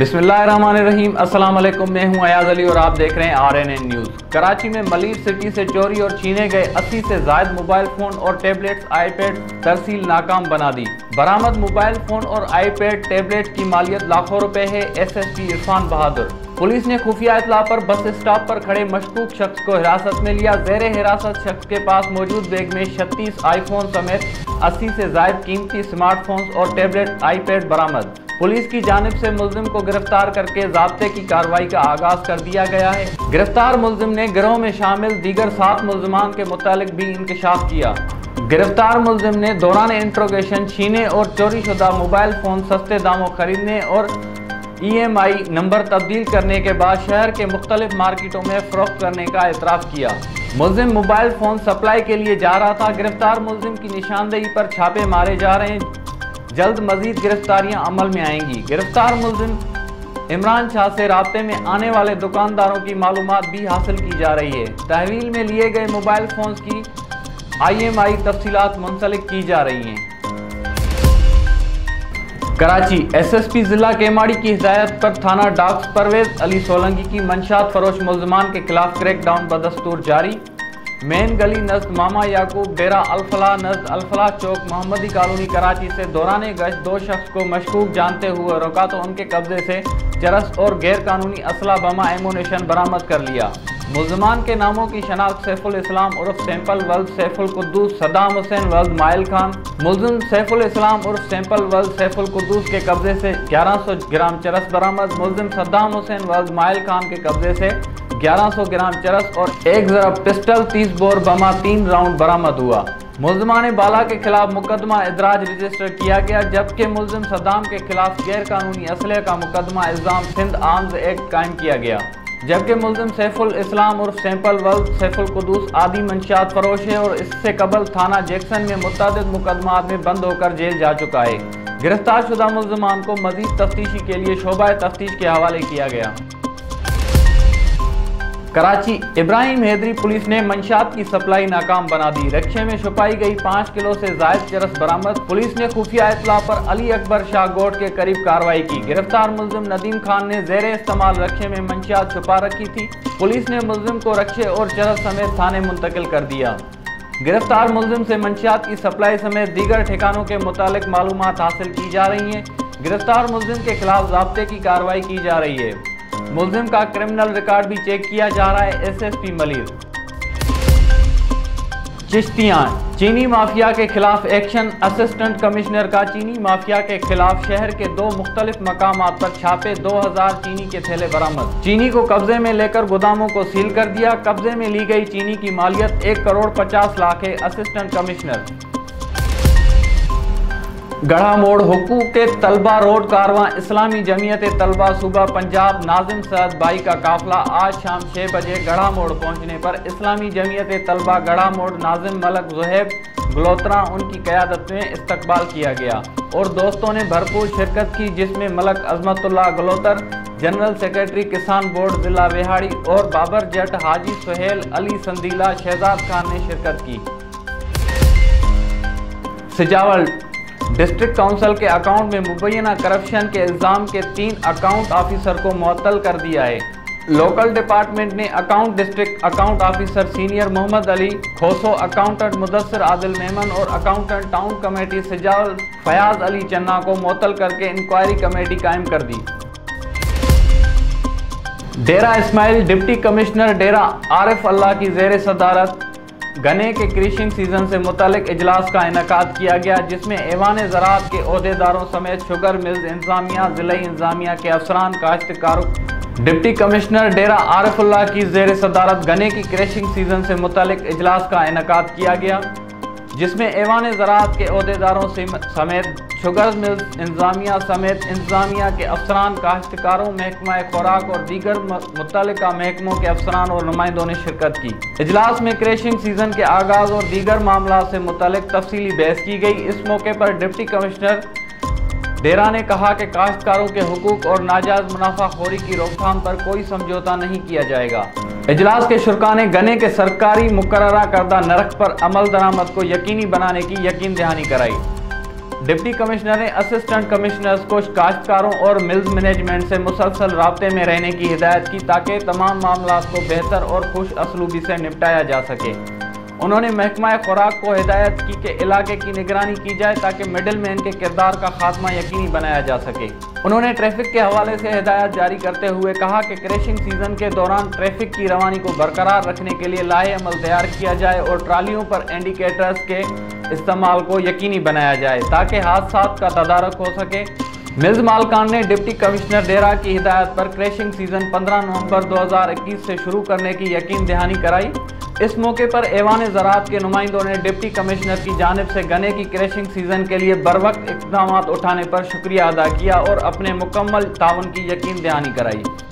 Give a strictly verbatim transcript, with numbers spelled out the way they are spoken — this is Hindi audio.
बिस्मिल्लाहिर्रहमानिर्रहीम, अस्सलाम वालेकुम। मैं हूं आयाज अली और आप देख रहे हैं R N N news. Karachi में मलीर सिटी से चोरी और छीने गए अस्सी से ज्यादा मोबाइल फ़ोन और टैबलेट्स, आईपैड तरसील नाकाम बना दी। बरामद मोबाइल फ़ोन और आईपैड टैबलेट की मालियत लाखों रुपए है। S S P Irfan Bahadur. Police ने खुफिया इतला पर बस स्टॉप पर खड़े मशकूक शख्स को हिरासत में लिया। जेर हिरासत शख्स के पास मौजूद बैग में छत्तीस आईफोन समेत अस्सी से ज्यादा कीमती स्मार्टफोन्स और टैबलेट, आईपैड बरामद। पुलिस की जानिब से मुलजिम को गिरफ्तार करके ज़ाब्ते की कार्रवाई का आगाज कर दिया गया है। गिरफ्तार मुलजिम ने गिरोह में शामिल दीगर सात मुलजमान के मुतालिक भी इंकशाफ किया। गिरफ्तार मुलजिम ने दौरान इंट्रोगेशन छीने और चोरी शुदा मोबाइल फ़ोन सस्ते दामों खरीदने और ई एम आई नंबर तब्दील करने के बाद शहर के मुख्तलिफ मार्केटों में फरोख्त करने का एतराफ़ किया। मुलजिम मोबाइल फ़ोन सप्लाई के लिए जा रहा था। गिरफ्तार मुलजिम की निशानदेही पर छापे मारे जा रहे हैं। जल्द मजीद गिरफ्तारियां अमल में आएंगी। गिरफ्तार मुलजिम इमरान शाह से राब्ते में आने वाले दुकानदारों की मालूमात भी हासिल की जा रही है। तहवील में लिए गए मोबाइल फोन की आई एम आई तफसीलात मुंसलिक की जा रही हैं। कराची एस एस पी जिला केमाड़ी की हिदायत पर थाना डॉक्टर परवेज अली सोलंगी की मंशात फरोश मुलजमान के खिलाफ क्रैकडाउन बदस्तूर जारी। मेन गली नज़द मामा याकूब डेरा अल्फला नज़द अल्फला चौक मोहम्मदी कॉलोनी कराची से दौरान गश्त दो शख्स को मशकूक जानते हुए रोका तो उनके कब्जे से चरस और गैर कानूनी असला, बमा, एमोनेशन बरामद कर लिया। मुलजमान के नामों की शनाख्त सैफुल इस्लाम उर्फ सैंपल वल्द सैफुल कुद्दूस, सद्दाम हुसैन वल्द माइल खान। मुलजिम सैफुल इस्लाम उर्फ सैंपल वल्द सैफुल कुद्दूस के कब्जे से ग्यारह सौ ग्राम चरस बरामद। मुलजिम सद्दाम हुसैन वल्द माइल खान के कब्जे से ग्यारह सौ ग्राम चरस और एक जरब पिस्टल, तीस बोर बमा, तीन राउंड बरामद हुआ। मुलजमान बाला के खिलाफ मुकदमा इदराज रजिस्टर किया गया, जबकि मुलजिम सद्दाम के खिलाफ गैर कानूनी असले का मुकदमा इल्जाम सिंध आर्म्स एक्ट कायम किया गया, जबकि मुलजिम सैफुल इस्लाम उर्फ सैंपल वल्द सैफुल कुद्दूस आदि मंशात फरोश है और इससे कबल थाना जैक्सन में मुतादिद मुकदमा में बंद होकर जेल जा चुका है। गिरफ्तार शुदा मुलजमान को मजीद तफ्तीशी के लिए शोबा तफ्तीश के हवाले किया गया। कराची इब्राहिम हैदरी पुलिस ने मंशात की सप्लाई नाकाम बना दी। रक्शे में छुपाई गई पाँच किलो से ज्यादा चरस बरामद। पुलिस ने खुफिया इतला पर अली अकबर शाह गोट के करीब कार्रवाई की। गिरफ्तार मुलजिम नदीम खान ने जेर इस्तेमाल रक्शे में मंशात छुपा रखी थी। पुलिस ने मुलजिम को रक्शे और चरस समेत थाने मुंतकिल कर दिया। गिरफ्तार मुलजिम से मंशात की सप्लाई समेत दीगर ठिकानों के मुतालिक मालूमात हासिल की जा रही हैं। गिरफ्तार मुलजिम के खिलाफ ज़ाब्ते की कार्रवाई की जा रही है। मुलजिम का क्रिमिनल रिकॉर्ड भी चेक किया जा रहा है। S S P Malir. Chishtian चीनी माफिया के खिलाफ एक्शन। असिस्टेंट कमिश्नर का चीनी माफिया के खिलाफ शहर के दो मुख्तलिफ मकामात पर छापे, दो हज़ार चीनी के थैले बरामद। चीनी को कब्जे में लेकर गोदामों को सील कर दिया। कब्जे में ली गई चीनी की मालियत एक करोड़ पचास लाख है। Assistant commissioner. गढ़ा मोड़ हुकूक के तलबा रोड कारवां। इस्लामी जमीयत तलबा सूबा पंजाब नाजिम सद भाई का काफिला आज शाम छः बजे गढ़ा मोड़ पहुँचने पर इस्लामी जमीयत तलबा गढ़ा मोड़ नाजिम मलक जहेब गलोत्रा उनकी क़यादत में इस्तकबाल किया गया और दोस्तों ने भरपूर शिरकत की, जिसमें मलक अजमतुल्लाह गलोतर, जनरल सेक्रेटरी किसान बोर्ड जिला विहाड़ी और बाबर जट, हाजी सुहेल अली संदीला, शहजाद खान ने शिरकत की। सिजावल डिस्ट्रिक्ट काउंसिल के अकाउंट में मुबैना करप्शन के इल्ज़ाम के तीन अकाउंट ऑफिसर को मुअत्तल कर दिया है। लोकल डिपार्टमेंट ने account district account officer senior Mohammad Ali Khoso, accountant Mudassar Adil Memon और accountant town committee Sujawal Fayaz Ali Channa को मुअत्तल करके इंक्वायरी कमेटी कायम कर दी। डेरा इस्माइल डिप्टी कमिश्नर डेरा आरिफुल्ला की जेर सदारत गन्ने के क्रीशिंग सीजन से मुतालिक इजलास का इनकाद किया गया, जिसमें ऐवान ज़राअत के अहदेदारों समेत शुगर मिल्स इंतजामिया, ज़िला इंतजामिया के अफसरान, काश्तकारों। डिप्टी कमिश्नर डेरा आरिफुल्ला की जेर सदारत गन्ने की क्रीशिंग सीजन से मुतालिक इजलास का इनकाद किया गया, जिसमें ऐवान ज़राअत के अहदेदारों समेत शुगर मिल्स इंतजामिया समेत इंतजामिया के अफसरान, काश्तकारों, महकमा खुराक और दीगर मुतल्लिका महकमों के अफसरान और नुमाइंदों ने शिरकत की। इजलास में क्रेशिंग सीजन के आगाज़ और दीगर मामला से मुतल्लिक तफसीली बहस की गई। इस मौके पर डिप्टी कमिश्नर डेरा ने कहा कि काश्तकारों के हकूक़ और नाजायज़ मुनाफाखोरी की रोकथाम पर कोई समझौता नहीं किया जाएगा। इजलास के शुरा ने गन्ने के सरकारी मुकर्रा करदा नरख पर अमल दरामद को यकीनी बनाने की यकीन दहानी कराई। डिप्टी कमिश्नर ने असिस्टेंट कमिश्नर्स को काश्तकारों और मिल्स मैनेजमेंट से मुसलसल राब्ते में रहने की हिदायत की ताकि तमाम मामलों को बेहतर और खुश असलूबी से निपटाया जा सके। उन्होंने महकमा खुराक को हिदायत की कि इलाके की निगरानी की जाए ताकि मिडिल मैन के किरदार का खात्मा यकीनी बनाया जा सके। उन्होंने ट्रैफिक के हवाले से हिदायत जारी करते हुए कहा कि क्रैशिंग सीजन के दौरान ट्रैफिक की रवानी को बरकरार रखने के लिए लाए अमल तैयार किया जाए और ट्रालियों पर इंडिकेटर्स के इस्तेमाल को यकीनी बनाया जाए ताकि हादसा का तदारक हो सके। मिल्स मालकान ने डिप्टी कमिश्नर डेरा की हिदायत पर क्रैशिंग सीजन पंद्रह नवंबर दो हज़ार इक्कीस से शुरू करने की यकीन दहानी कराई। इस मौके पर एवान ज़राअत के नुमाइंदों ने डिप्टी कमिश्नर की जानिब से गन्ने की क्रैशिंग सीजन के लिए बरवक्त इक़दामात उठाने पर शुक्रिया अदा किया और अपने मुकम्मल ताउन की यकीन दहानी कराई।